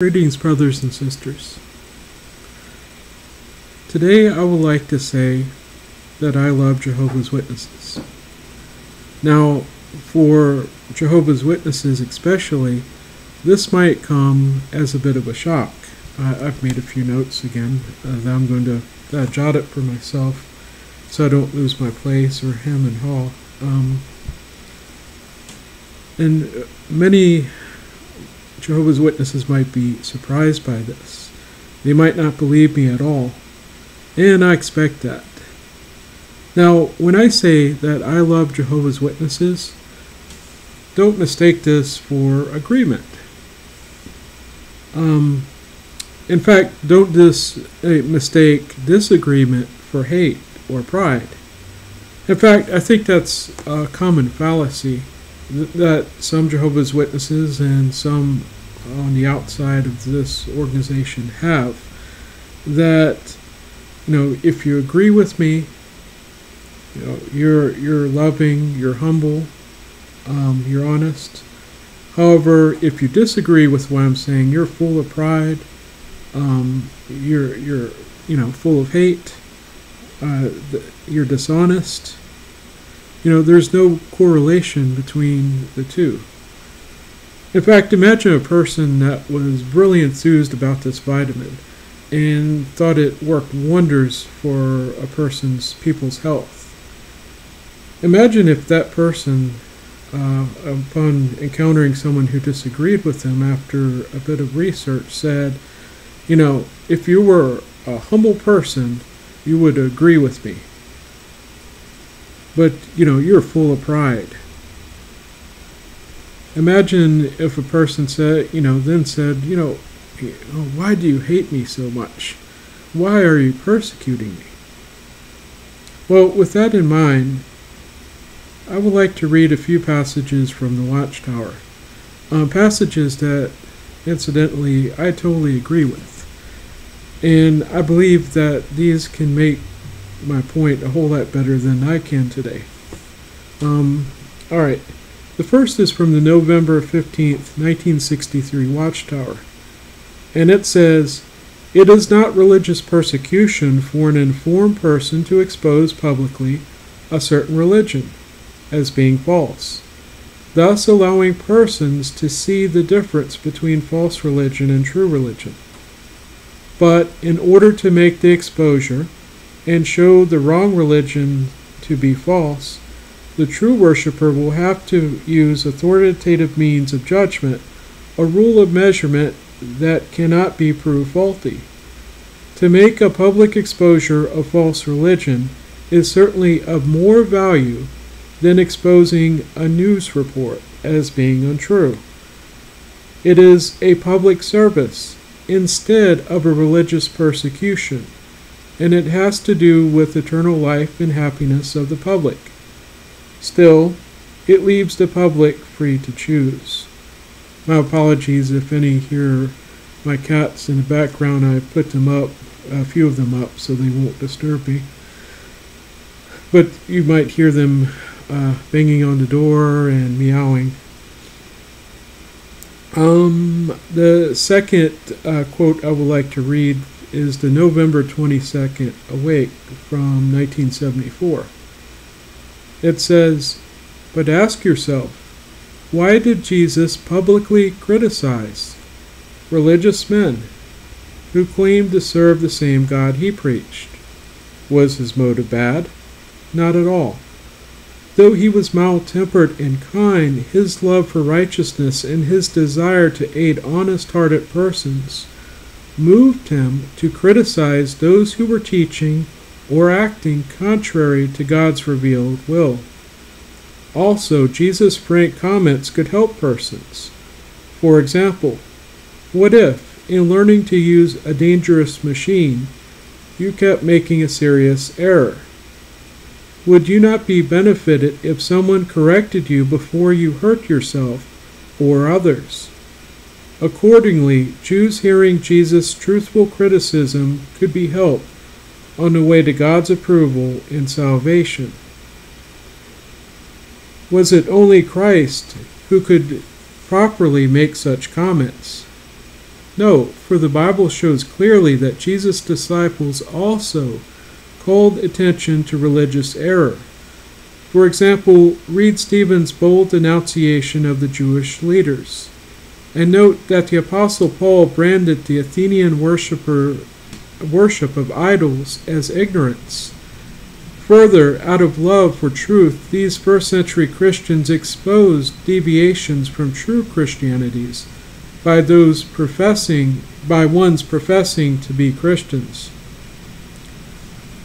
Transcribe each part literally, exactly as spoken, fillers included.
Greetings, brothers and sisters. Today I would like to say that I love Jehovah's Witnesses. Now, for Jehovah's Witnesses especially, this might come as a bit of a shock. Uh, I've made a few notes again uh, that I'm going to uh, jot it for myself so I don't lose my place or hem and haw. Um, and many Jehovah's Witnesses might be surprised by this. They might not believe me at all, and I expect that. Now, when I say that I love Jehovah's Witnesses, don't mistake this for agreement. Um, in fact, don't dis uh, mistake disagreement for hate or pride. In fact, I think that's a common fallacy that some Jehovah's Witnesses and some on the outside of this organization have, that, you know, if you agree with me, you know, you're you're loving, you're humble, um, you're honest. However, if you disagree with what I'm saying, you're full of pride, um, you're you're you know full of hate, uh, you're dishonest. You know, there's no correlation between the two. In fact, imagine a person that was really enthused about this vitamin and thought it worked wonders for a person's people's health. Imagine if that person, uh, upon encountering someone who disagreed with them after a bit of research, said, you know, if you were a humble person, you would agree with me. But, you know, you're full of pride. Imagine if a person said, you know, then said, you know, why do you hate me so much? Why are you persecuting me? Well, with that in mind, I would like to read a few passages from the Watchtower. Um, passages that, incidentally, I totally agree with. And I believe that these can make my point a whole lot better than I can today. Um, Alright, the first is from the November fifteenth, nineteen sixty-three Watchtower, and it says, "It is not religious persecution for an informed person to expose publicly a certain religion as being false, thus allowing persons to see the difference between false religion and true religion. But in order to make the exposure and show the wrong religion to be false, the true worshiper will have to use authoritative means of judgment, a rule of measurement that cannot be proved faulty. To make a public exposure of false religion is certainly of more value than exposing a news report as being untrue. It is a public service instead of a religious persecution, and it has to do with eternal life and happiness of the public. Still, it leaves the public free to choose." My apologies if any hear my cats in the background. I put them up, a few of them up, so they won't disturb me. But you might hear them uh, banging on the door and meowing. Um, the second uh, quote I would like to read is the November twenty-second Awake from nineteen seventy-four. It says, "But ask yourself, why did Jesus publicly criticize religious men who claimed to serve the same God he preached? Was his motive bad? Not at all. Though he was mild-tempered and kind, his love for righteousness and his desire to aid honest-hearted persons moved him to criticize those who were teaching or acting contrary to God's revealed will. Also, Jesus' frank comments could help persons. For example, what if, in learning to use a dangerous machine, you kept making a serious error? Would you not be benefited if someone corrected you before you hurt yourself or others? Accordingly, Jews hearing Jesus' truthful criticism could be helped on the way to God's approval and salvation. Was it only Christ who could properly make such comments? No, for the Bible shows clearly that Jesus' disciples also called attention to religious error. For example, read Stephen's bold denunciation of the Jewish leaders. And note that the Apostle Paul branded the Athenian worshiper, worship of idols as ignorance. Further, out of love for truth, these first century Christians exposed deviations from true Christianities by those professing, by ones professing to be Christians.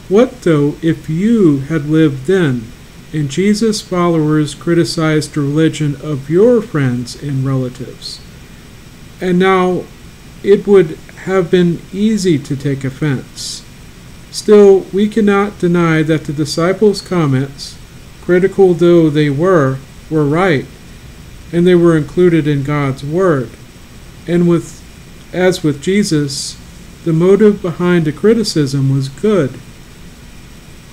What though if you had lived then, and Jesus' followers criticized the religion of your friends and relatives? And now it would have been easy to take offense. Still, we cannot deny that the disciples' comments, critical though they were, were right, and they were included in God's Word. And with, as with Jesus, the motive behind the criticism was good.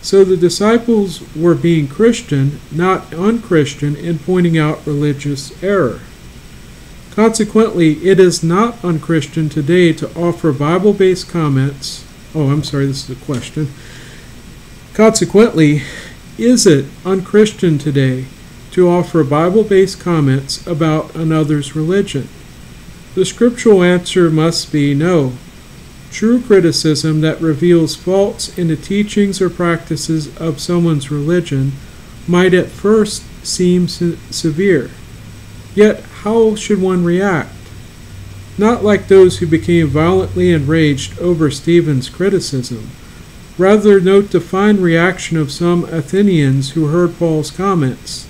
So the disciples were being Christian, not unchristian, in pointing out religious error. Consequently, it is not unchristian today to offer Bible-based comments. Oh, I'm sorry, this is a question. Consequently, is it unchristian today to offer Bible-based comments about another's religion? The scriptural answer must be no. True criticism that reveals faults in the teachings or practices of someone's religion might at first seem se- severe. Yet, how should one react? Not like those who became violently enraged over Stephen's criticism. Rather, note the fine reaction of some Athenians who heard Paul's comments.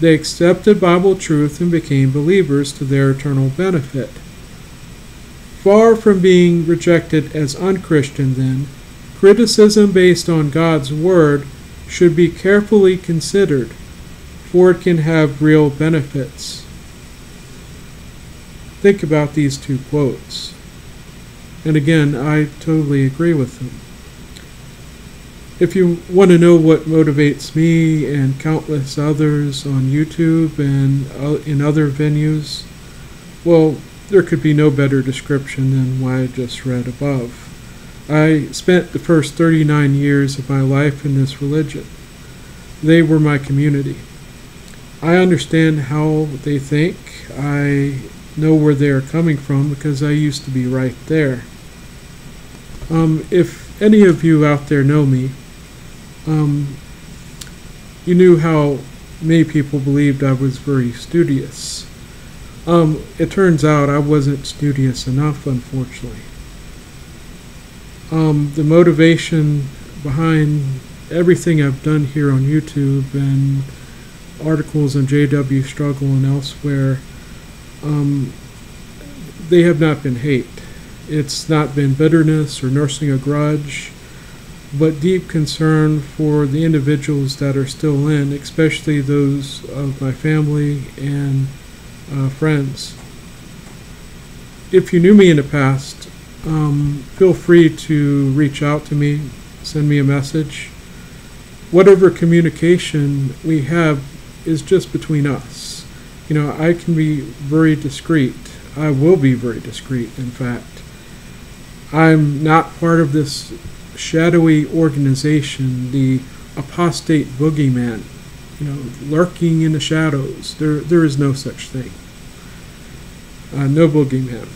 They accepted Bible truth and became believers to their eternal benefit. Far from being rejected as unchristian, then, criticism based on God's Word should be carefully considered, for it can have real benefits. Think about these two quotes. And again, I totally agree with them. If you want to know what motivates me and countless others on YouTube and in other venues, well, there could be no better description than what I just read above. I spent the first thirty-nine years of my life in this religion. They were my community. I understand how they think. I know where they are coming from because I used to be right there. Um, if any of you out there know me, um, you knew how many people believed I was very studious. Um, it turns out I wasn't studious enough, unfortunately. Um, the motivation behind everything I've done here on YouTube and articles on J W Struggle and elsewhere, um, they have not been hate. It's not been bitterness or nursing a grudge, but deep concern for the individuals that are still in, especially those of my family and Uh, friends. If you knew me in the past, um, feel free to reach out to me, send me a message. Whatever communication we have is just between us. You know, I can be very discreet. I will be very discreet, in fact. I'm not part of this shadowy organization, the apostate boogeyman, you know, lurking in the shadows. There, there is no such thing. Uh, no boogeyman.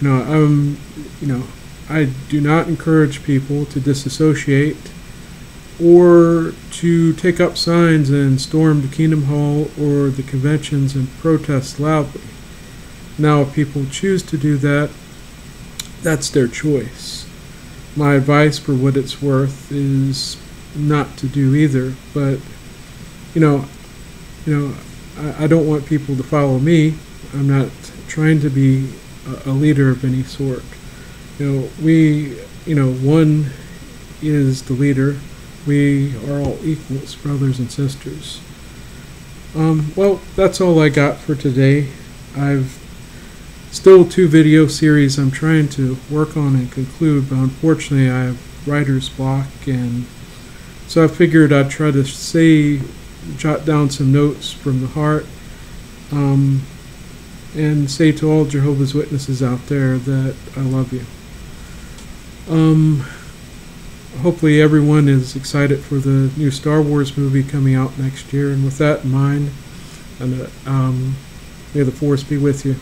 You know, um, you know, I do not encourage people to disassociate or to take up signs and storm the Kingdom Hall or the conventions and protest loudly. Now, if people choose to do that, that's their choice. My advice, for what it's worth, is not to do either, but You know, you know, I, I don't want people to follow me. I'm not trying to be a, a leader of any sort. You know, we, you know, one is the leader. We are all equals, brothers and sisters. Um, well, that's all I got for today. I've still two video series I'm trying to work on and conclude, but unfortunately I have writer's block, and so I figured I'd try to say. jot down some notes from the heart, um, and say to all Jehovah's Witnesses out there that I love you. Um, hopefully everyone is excited for the new Star Wars movie coming out next year, and with that in mind, and, uh, um, may the Force be with you.